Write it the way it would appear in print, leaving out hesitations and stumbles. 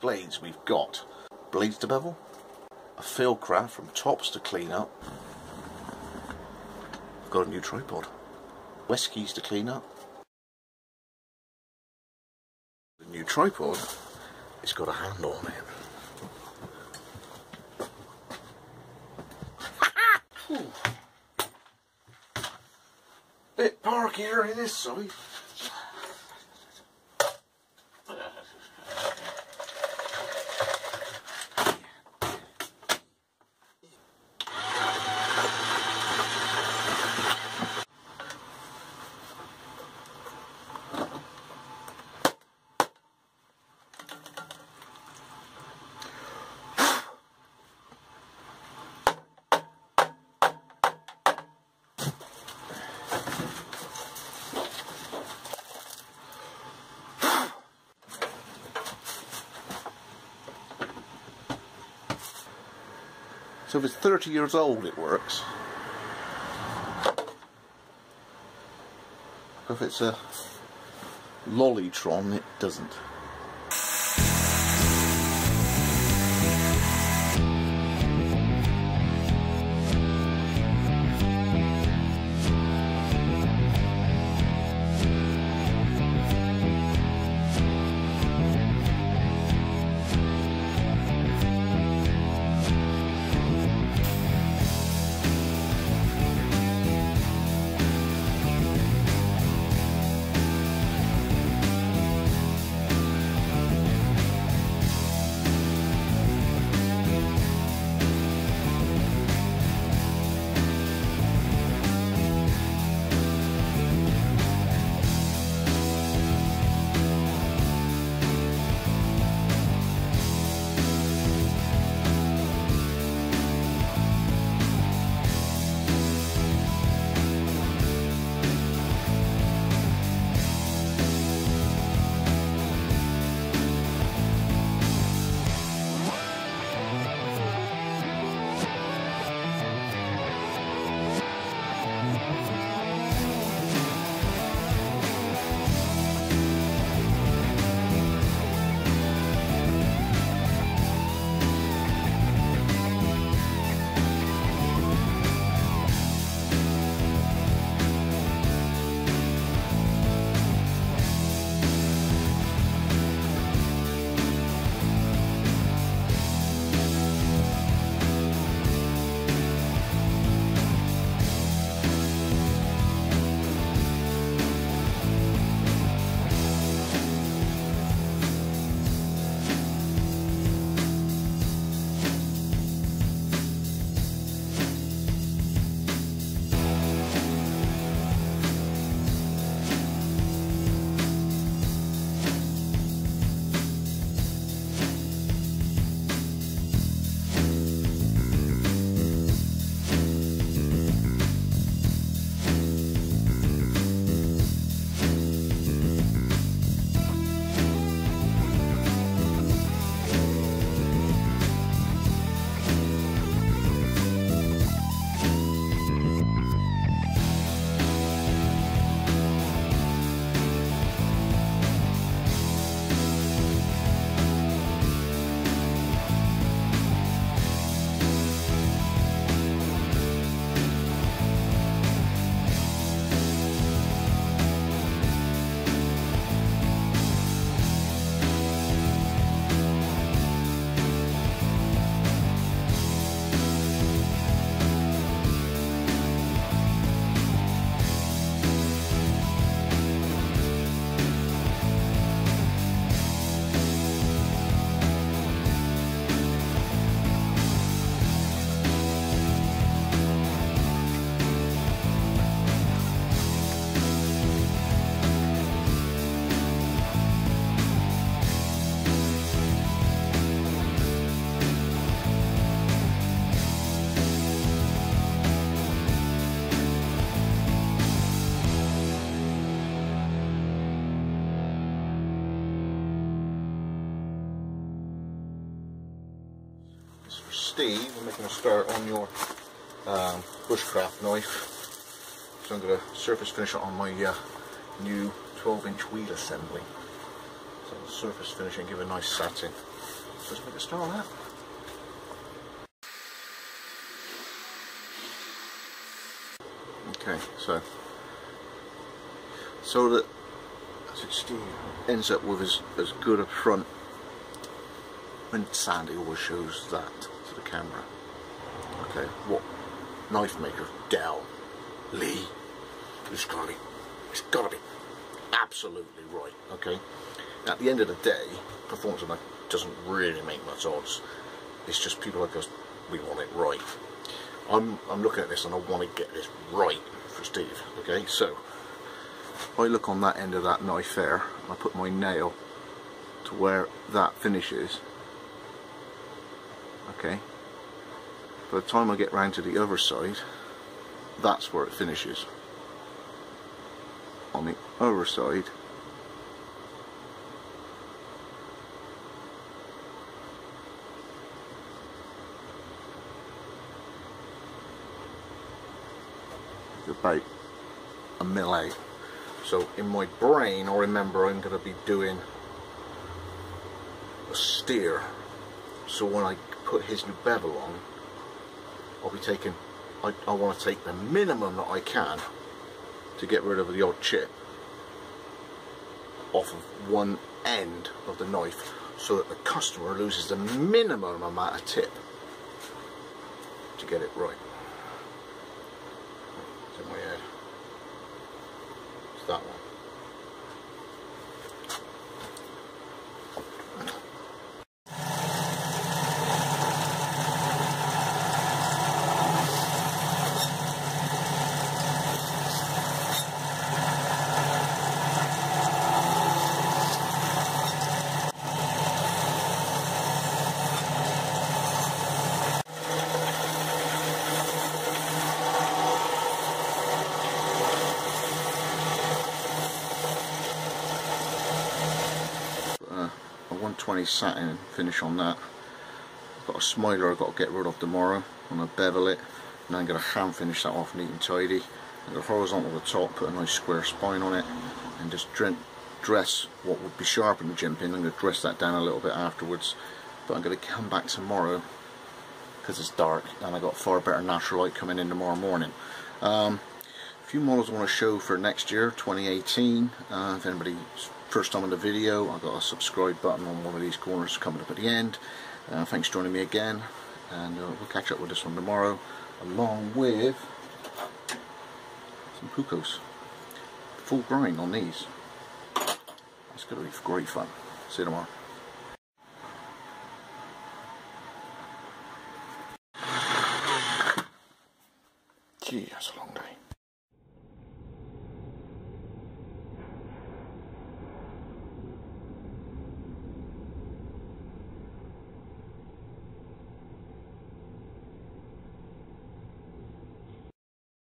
blades we've got. Blades to bevel, a field craft from tops to clean up. I've got a new tripod. Whiskies to clean up. The new tripod, it's got a handle on it. Bit parkier in this side. So if it's 30 years old it works. If it's a Lollytron it doesn't. Steve, I'm making a start on your bushcraft knife, so I'm going to surface finish it on my new 12-inch wheel assembly. So surface finish and give it a nice satin. Let's make a star on that. Okay, so that Steve ends up with as good a front, and Sandy always shows that to the camera. Okay, what knife maker Dell Lee is going to be, it's got to be absolutely right. Okay, at the end of the day, performance of a knife doesn't really make much odds. It's just people like us, we want it right. I'm looking at this and I want to get this right for Steve. Okay, so I look on that end of that knife there and I put my nail to where that finishes. Okay, by the time I get round to the other side, that's where it finishes. On the other side, about a mil out. So in my brain I remember I'm going to be doing a steer, so when I put his new bevel on, I'll be taking, I want to take the minimum that I can to get rid of the odd chip off of one end of the knife, so that the customer loses the minimum amount of tip to get it right. It's in my head. It's that one. Satin finish on that. I've got a smiler I've got to get rid of tomorrow. I'm going to bevel it and I'm going to hand finish that off neat and tidy. I've got horizontal at the top, put a nice square spine on it and just dress what would be sharp in the gym pin. I'm going to dress that down a little bit afterwards, but I'm going to come back tomorrow because it's dark and I've got far better natural light coming in tomorrow morning. A few models I want to show for next year, 2018, if anybody's first time in the video, I've got a subscribe button on one of these corners coming up at the end. Thanks for joining me again, and we'll catch up with this one tomorrow, along with some Pucos. Full grind on these. It's going to be great fun. See you tomorrow. Gee, that's a long day.